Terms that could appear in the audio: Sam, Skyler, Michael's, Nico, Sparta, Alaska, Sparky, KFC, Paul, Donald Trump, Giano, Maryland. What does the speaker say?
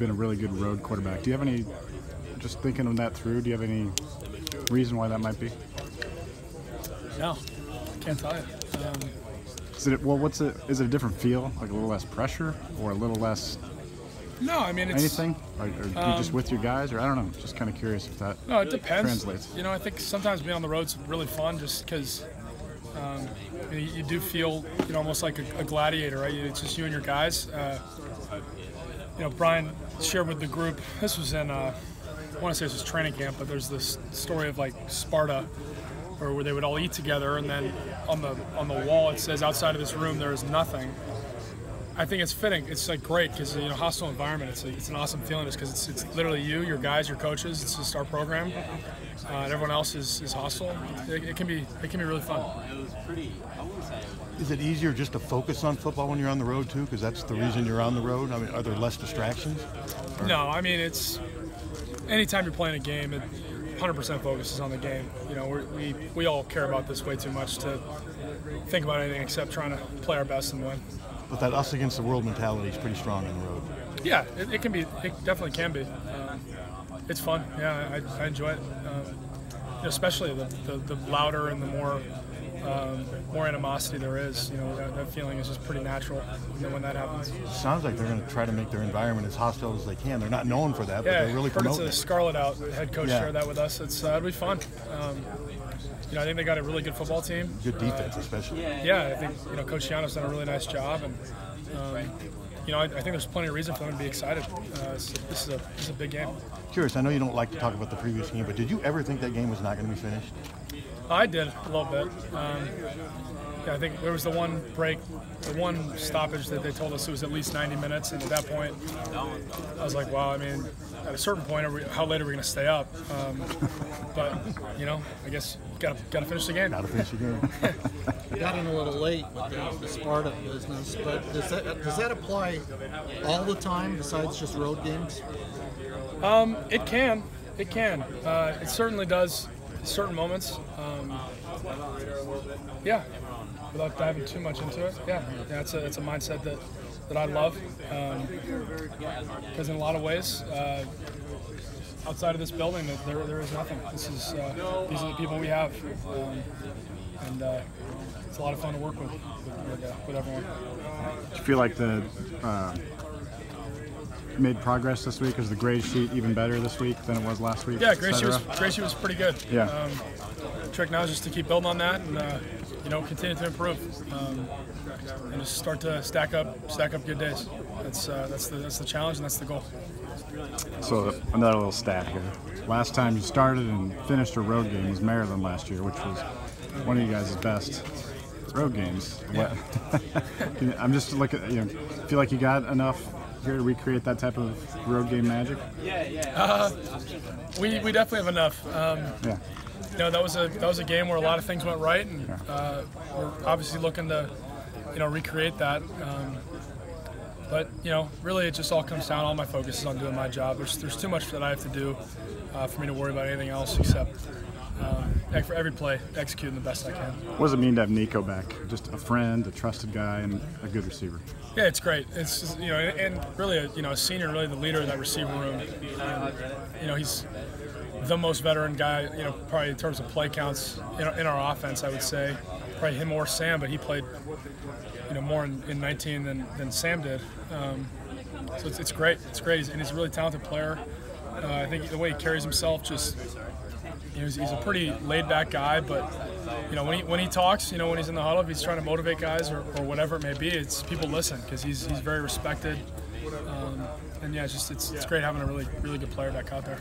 been a really good road quarterback. Do you have any, just thinking on that through, do you have any reason why that might be? No, I can't tell you. Is it a different feel, like a little less pressure or a little less? No, I mean, it's anything. Or you just with your guys, or I don't know. Just kind of curious if that. No, it depends. Translates. You know, I think sometimes being on the road's really fun, just because you do feel, you know, almost like a gladiator, right? It's just you and your guys. You know, Brian shared with the group. This was in, I want to say this was training camp, but there's this story of like Sparta, where they would all eat together, and then on the wall it says, "Outside of this room, there is nothing." I think it's fitting. It's like great because, you know, hostile environment. It's an awesome feeling just because it's literally you, your guys, your coaches. It's just our program, and everyone else is hostile. It can be really fun. Is it easier just to focus on football when you're on the road too? Because that's the reason you're on the road. I mean, are there less distractions? Or? No, I mean, it's anytime you're playing a game, 100% focus is on the game. You know, we all care about this way too much to think about anything except trying to play our best and win. But that us against the world mentality is pretty strong on the road. Yeah, it can be. It definitely can be. It's fun. Yeah, I enjoy it. Especially the louder and the more animosity there is. You know, that feeling is just pretty natural when that happens. Sounds like they're going to try to make their environment as hostile as they can. They're not known for that, but they're really promoting it. Yeah, Scarlet Out head coach shared that with us. It'll be fun. You know, I think they got a really good football team. Good defense, especially. Yeah, I think, you know, Coach Giano's done a really nice job, and you know, I think there's plenty of reason for them to be excited. This is a big game. Curious, I know you don't like to talk about the previous game, but did you ever think that game was not going to be finished? I did a little bit. Yeah, I think there was the one break, the one stoppage that they told us it was at least 90 minutes, and at that point, I was like, wow, I mean, at a certain point, how late are we going to stay up? But, you know, I guess got to finish the game. Got to finish the game. Got in a little late with the Sparta business, but does that apply all the time besides just road games? It can. It certainly does certain moments. Yeah. Without diving too much into it, yeah, it's a mindset that I love, because in a lot of ways, outside of this building, there is nothing. These are the people we have, and it's a lot of fun to work with everyone. Do you feel like the made progress this week? Is the grade sheet even better this week than it was last week? Yeah, grade sheet was pretty good. Yeah. The trick now is just to keep building on that and, you know, continue to improve, and just start to stack up good days. That's the challenge, and that's the goal. So another little stat here. Last time you started and finished a road game was Maryland last year, which was one of you guys' best road games. Yeah. I'm just looking. You know, feel like you got enough here to recreate that type of road game magic? We definitely have enough. Yeah. You know, that was a game where a lot of things went right, and we're obviously looking to, you know, recreate that. But, you know, really it just all comes down, all my focus is on doing my job. There's too much that I have to do for me to worry about anything else except for every play, executing the best I can. What does it mean to have Nico back? Just a friend, a trusted guy, and a good receiver. Yeah, it's great. It's just, you know, and really, you know, a senior, really the leader of that receiver room. You know, he's the most veteran guy, you know, probably in terms of play counts in our offense, I would say. Probably him or Sam, but he played, you know, more in 19 than Sam did. So it's great. It's great. And he's a really talented player. I think the way he carries himself, just, you know, he's a pretty laid-back guy, but, you know, when he talks, you know, when he's in the huddle, if he's trying to motivate guys or whatever it may be, it's people listen because he's very respected. And, yeah, it's great having a really, really good player back out there.